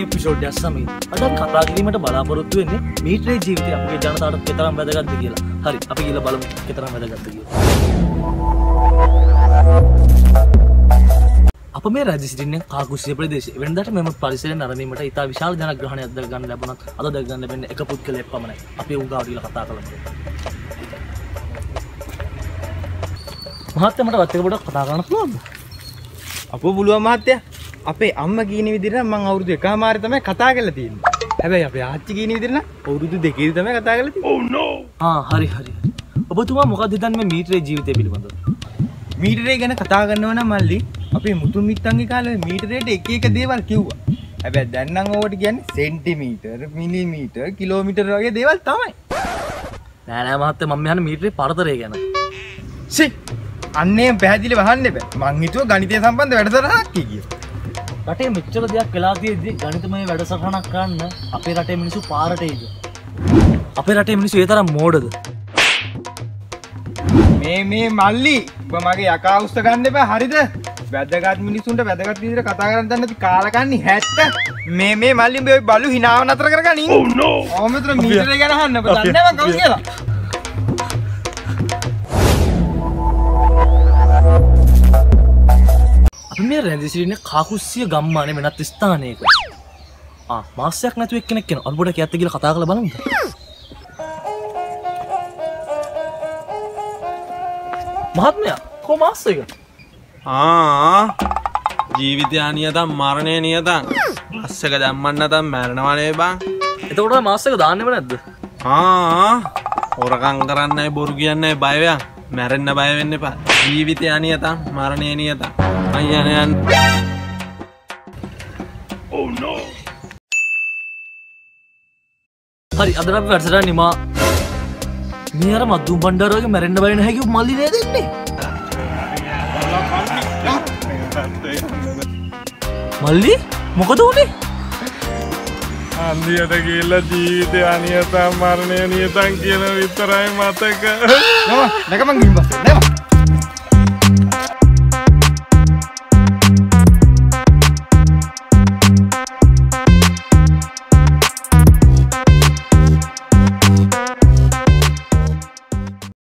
Episode कथा बलापुर मीटरे जीवित अपने जनता बेदगल हरी अभी बल बेदगल අප මේ රජ සිටින්නේ කාකුසිය ප්‍රදේශයේ වෙනදාට මෙම පරිසරය නරඹීමට ඉතා විශාල ජනග්‍රහණයක් අද ගන්න ලැබුණත් අද දැක්ගන්න ලැබෙන්නේ එක පුද්ගලයෙක් පමණයි. අපි උගාවට ගිහලා කතා කරමු. මහත්තයා මට වත් එක පොඩක් කතා කරන්න පුළුවන්ද? අපෝ පුළුවන් මහත්තයා. අපේ අම්මා කියන විදිහට මම අවුරුදු 1මාරි තමයි කතා කරලා තියෙන්නේ. හැබැයි අපේ ආච්චි කියන විදිහට නම් අවුරුදු 2 තමයි කතා කරලා තියෙන්නේ. ඔව් නෝ. ආ හරි හරි. ඔබතුමා මොකද හිතන්නේ මේ මීටරේ ජීවිතය පිළිබඳව? මීටරේ ගැන කතා කරනවා නම් මල්ලි අපේ මුතුන් මිත්තන්ගේ කාලේ මීටරේට එක එක දේවල් කිව්වා. හැබැයි දැන් නම් ඕවට කියන්නේ සෙන්ටිමීටර, මිලිමීටර, කිලෝමීටර වගේ දේවල් තමයි. නෑ නෑ මහත්තයා මම යන මීටරේ පරතරය ගැන. සි අන්නේ පැහැදිලි වහන්න එපා. මං හිතුවා ගණිතය සම්බන්ධ වැඩසටහනක් කියලා. රටේ මෙච්චර දෙයක් වෙලා තියෙද්දි ගණිතමය වැඩසටහනක් කරන්න අපේ රටේ මිනිස්සු පාරට එයිද? අපේ රටේ මිනිස්සු ඒ තරම් මෝඩද? මේ මේ මල්ලි ඔබ මගේ යකා උස්ස ගන්න එපා හරිද? වැදගත් මිනිසුන්ට වැදගත් විදිහට කතා කරන්න දන්නේ නැති කාලකන්ණි 70 මේ මේ මල්ලි ඔබ බලු හිනාව නතර කරගනි. ඔව් නෝ. ඔව් මෙතන මීටරේ ගැන අහන්න ඔබ දන්නේ නැව කවුද කියලා. අපි මේ රැඳී සිටින්නේ කාකුස්සිය ගම්මානේ වෙනත් ස්ථානයක. ආ මාසයක් නැතුව එක්කෙනෙක් කෙනා අර පොඩ කැත්ත කියලා කතා කරලා බලමුද? महात्म्या को मास से हाँ जीवित्या नियता मारने नियता मासे का जम्मन ना ता मरने वाले बांग इतोड़ा मासे का दाने बना द हाँ और रकांगरान ने बोर्गियन ने बायव्या मरने ना बायव्या ने पा जीवित्या नियता मारने नियता अयने अन ओह नो हरी अदरा पे वर्षा निमा मेरा मधु भंडार हो गया मेरे नंबर है कि माली नहीं देते माली मुकदो उन्हें आंधी आता केला जीवित आनी आता मारने आनी आता केला इतना ही माता का ना ना कमांगी बस ना